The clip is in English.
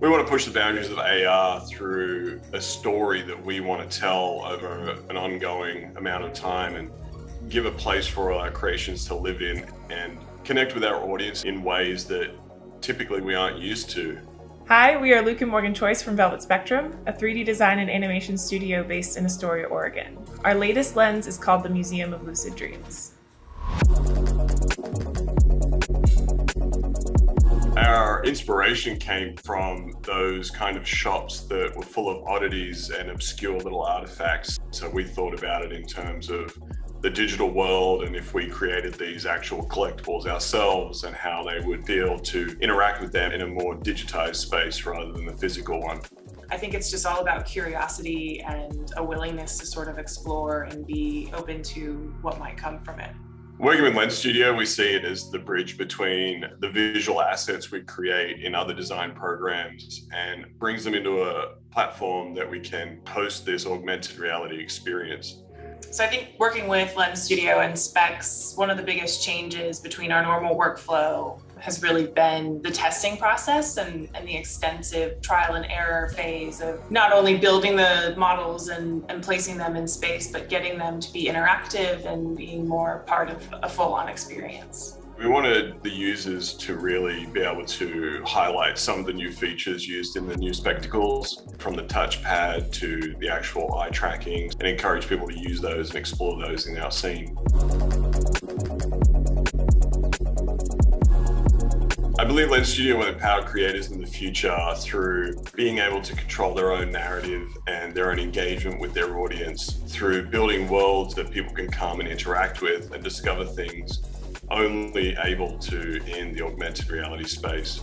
we want to push the boundaries of AR through a story that we want to tell over an ongoing amount of time and give a place for our creations to live in and connect with our audience in ways that typically we aren't used to. Hi, we are Luke and Morgan Choice from Velvet Spectrum, a 3D design and animation studio based in Astoria, Oregon. Our latest lens is called The Museum of Lucid Dreams. Our inspiration came from those kind of shops that were full of oddities and obscure little artifacts. So we thought about it in terms of the digital world, and if we created these actual collectibles ourselves and how they would feel to interact with them in a more digitized space rather than the physical one. I think it's just all about curiosity and a willingness to sort of explore and be open to what might come from it. Working with Lens Studio, we see it as the bridge between the visual assets we create in other design programs and brings them into a platform that we can host this augmented reality experience. So I think working with Lens Studio and Specs, one of the biggest changes between our normal workflow has really been the testing process and the extensive trial and error phase of not only building the models and placing them in space, but getting them to be interactive and being more part of a full-on experience. We wanted the users to really be able to highlight some of the new features used in the new Spectacles, from the touchpad to the actual eye tracking, and encourage people to use those and explore those in our scene. I believe Lens Studio will empower creators in the future through being able to control their own narrative and their own engagement with their audience, through building worlds that people can come and interact with and discover things only able to in the augmented reality space.